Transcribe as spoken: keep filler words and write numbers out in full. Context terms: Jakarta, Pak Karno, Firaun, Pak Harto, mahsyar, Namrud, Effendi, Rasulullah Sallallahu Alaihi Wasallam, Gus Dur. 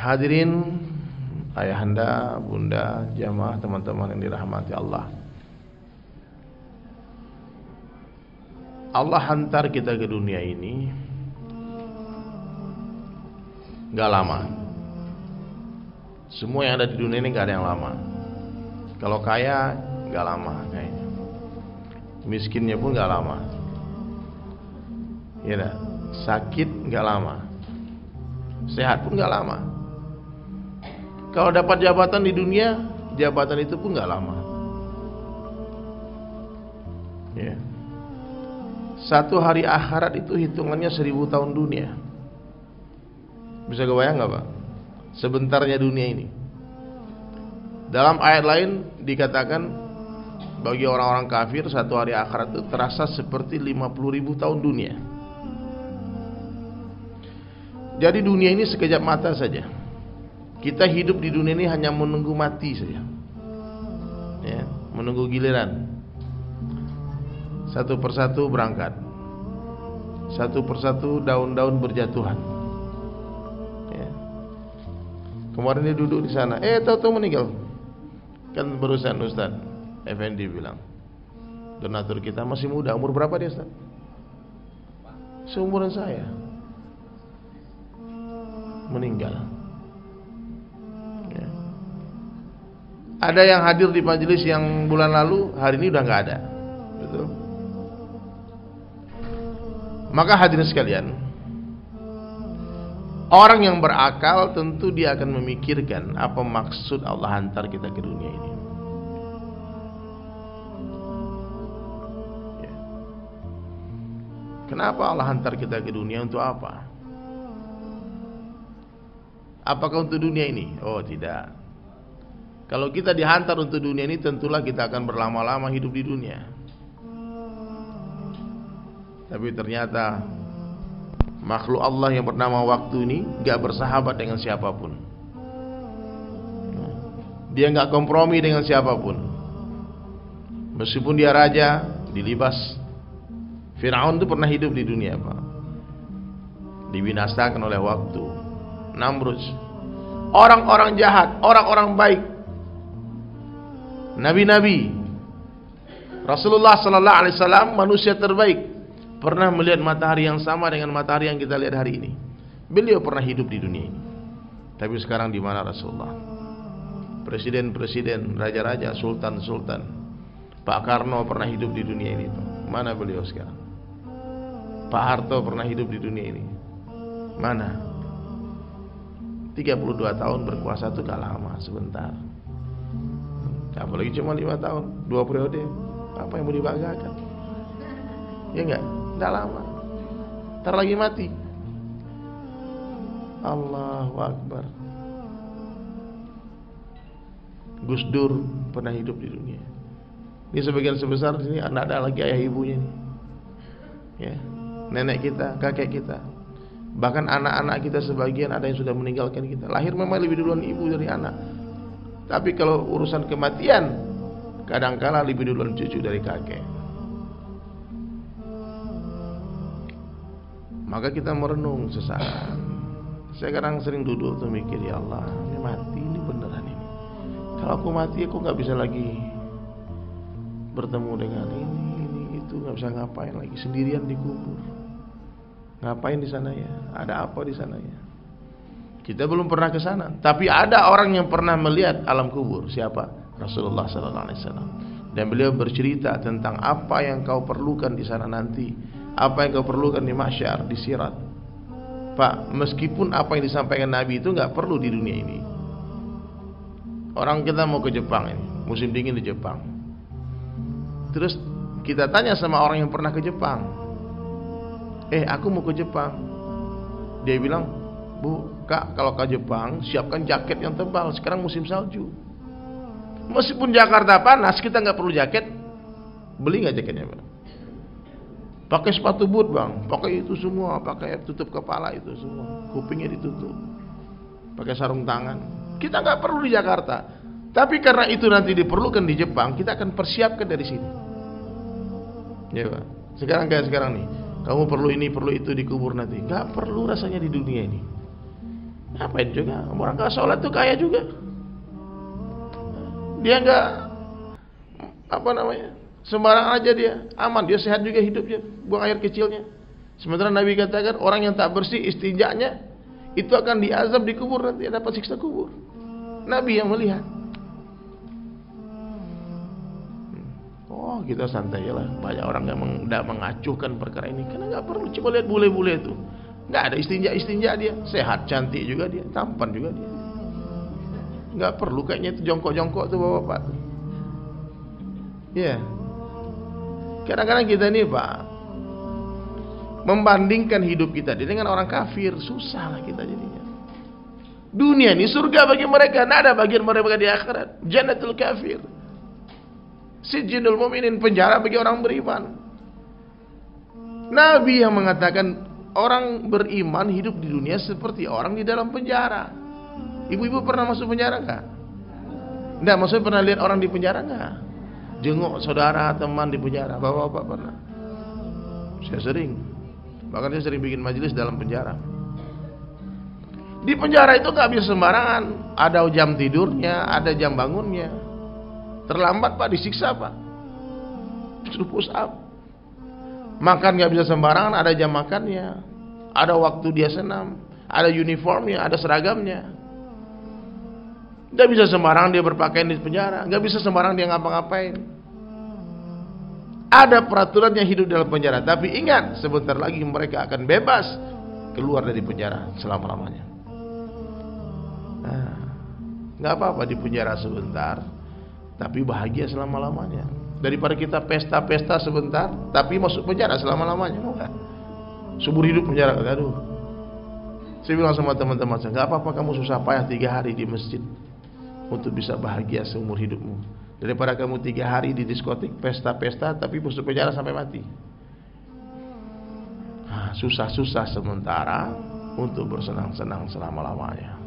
Hadirin, ayahanda, bunda, jamaah, teman-teman yang dirahmati Allah. Allah hantar kita ke dunia ini gak lama. Semua yang ada di dunia ini gak ada yang lama. Kalau kaya gak lama kayaknya. Miskinnya pun gak lama. Ya, sakit gak lama. Sehat pun gak lama. Kalau dapat jabatan di dunia, jabatan itu pun nggak lama. Ya. Satu hari akhirat itu hitungannya seribu tahun dunia. Bisa kebayang nggak, Pak? Sebentarnya dunia ini. Dalam ayat lain dikatakan bagi orang-orang kafir satu hari akhirat itu terasa seperti lima puluh ribu tahun dunia. Jadi dunia ini sekejap mata saja. Kita hidup di dunia ini hanya menunggu mati saja, ya, menunggu giliran. Satu persatu berangkat, satu persatu daun-daun berjatuhan. Ya. Kemarin dia duduk di sana, eh tahu-tahu meninggal. Kan barusan Ustaz Effendi bilang, donatur kita masih muda, umur berapa dia Ustaz? Seumuran saya. Meninggal. Ada yang hadir di majelis yang bulan lalu, hari ini udah nggak ada, betul? Maka hadirin sekalian, orang yang berakal tentu dia akan memikirkan apa maksud Allah hantar kita ke dunia ini. Kenapa Allah hantar kita ke dunia, untuk apa? Apakah untuk dunia ini? Oh tidak. Kalau kita dihantar untuk dunia ini, tentulah kita akan berlama-lama hidup di dunia. Tapi ternyata makhluk Allah yang bernama waktu ini gak bersahabat dengan siapapun. Dia gak kompromi dengan siapapun. Meskipun dia raja, dilibas. Firaun itu pernah hidup di dunia, Pak. Dibinasakan oleh waktu. Namrud. Orang-orang jahat, orang-orang baik, nabi-nabi, Rasulullah Sallallahu Alaihi Wasallam, manusia terbaik, pernah melihat matahari yang sama dengan matahari yang kita lihat hari ini. Beliau pernah hidup di dunia ini. Tapi sekarang di mana Rasulullah? Presiden-presiden, raja-raja, sultan-sultan, Pak Karno pernah hidup di dunia ini. Mana beliau sekarang? Pak Harto pernah hidup di dunia ini. Mana? tiga puluh dua tahun berkuasa itu gak lama, sebentar. Apalagi cuma lima tahun, dua periode, apa yang mau dibanggakan? Ya enggak, enggak lama. Ntar lagi mati. Allahu Akbar. Gus Dur pernah hidup di dunia. Ini sebagian sebesar di sini anak ada lagi ayah ibunya nih. Ya, nenek kita, kakek kita, bahkan anak-anak kita sebagian ada yang sudah meninggalkan kita. Lahir memang lebih duluan ibu dari anak. Tapi kalau urusan kematian, kadangkala lebih duluan cucu dari kakek. Maka kita merenung sesaat. Saya kadang sering duduk tuh mikir, ya Allah, ini mati ini beneran ini. Kalau aku mati, aku nggak bisa lagi bertemu dengan ini, ini itu, nggak bisa ngapain lagi, sendirian dikubur. Ngapain di sana ya? Ada apa di sana ya? Kita belum pernah ke sana, tapi ada orang yang pernah melihat alam kubur. Siapa? Rasulullah Sallallahu Alaihi Wasallam. Dan beliau bercerita tentang apa yang kau perlukan di sana nanti, apa yang kau perlukan di mahsyar, di sirat. Pak, meskipun apa yang disampaikan Nabi itu nggak perlu di dunia ini. Orang kita mau ke Jepang ini, musim dingin di Jepang. Terus kita tanya sama orang yang pernah ke Jepang. Eh, aku mau ke Jepang. Dia bilang, Bu, Kak, kalau ke Jepang siapkan jaket yang tebal, sekarang musim salju. Meskipun Jakarta panas, kita nggak perlu jaket. Beli nggak jaketnya, Bang? Pakai sepatu boot, Bang. Pakai itu semua, pakai tutup kepala itu semua. Kupingnya ditutup. Pakai sarung tangan. Kita nggak perlu di Jakarta. Tapi karena itu nanti diperlukan di Jepang, kita akan persiapkan dari sini. Ya Pak, sekarang kayak sekarang nih, kamu perlu ini, perlu itu dikubur nanti. Gak perlu rasanya di dunia ini. Ngapain juga, orang gak sholat tuh kaya juga. Dia gak, apa namanya, sembarangan aja dia, aman, dia sehat juga hidupnya, buang air kecilnya. Sementara Nabi katakan, orang yang tak bersih istinjaknya, itu akan diazab dikubur nanti, dapat siksa kubur. Nabi yang melihat. Oh, kita santai lah. Banyak orang yang meng, mengacuhkan perkara ini. Karena gak perlu, coba lihat bule-bule itu. Gak ada istinja-istinja dia. Sehat, cantik juga dia, tampan juga dia. Gak perlu kayaknya itu jongkok-jongkok tuh bapak-bapak. Iya yeah. Kadang-kadang kita nih Pak, membandingkan hidup kita dengan orang kafir. Susah lah kita jadinya. Dunia ini surga bagi mereka, nada bagi mereka di akhirat. Jannatul kafir, sijinul mu'minin, penjara bagi orang beriman. Nabi yang mengatakan orang beriman hidup di dunia seperti orang di dalam penjara. Ibu-ibu pernah masuk penjara enggak? Enggak, maksudnya pernah lihat orang di penjara enggak? Jenguk saudara, teman di penjara. Bapak-bapak pernah? Saya sering. Bahkan saya sering bikin majelis dalam penjara. Di penjara itu enggak bisa sembarangan. Ada jam tidurnya, ada jam bangunnya. Terlambat Pak disiksa Pak, suruh push up. Makan gak bisa sembarangan, ada jam makannya, ada waktu dia senam, ada uniformnya, ada seragamnya. Gak bisa sembarangan dia berpakaian di penjara, gak bisa sembarangan dia ngapa-ngapain. Ada peraturan yang hidup dalam penjara. Tapi ingat, sebentar lagi mereka akan bebas keluar dari penjara selama-lamanya. Nah, gak apa-apa di penjara sebentar, tapi bahagia selama-lamanya. Daripada kita pesta-pesta sebentar, tapi masuk penjara selama-lamanya. Subur hidup penjara. Aduh. Saya bilang sama teman-teman, gak apa-apa kamu susah payah tiga hari di masjid untuk bisa bahagia seumur hidupmu. Daripada kamu tiga hari di diskotik, pesta-pesta, tapi masuk penjara sampai mati. Susah-susah sementara untuk bersenang-senang selama-lamanya.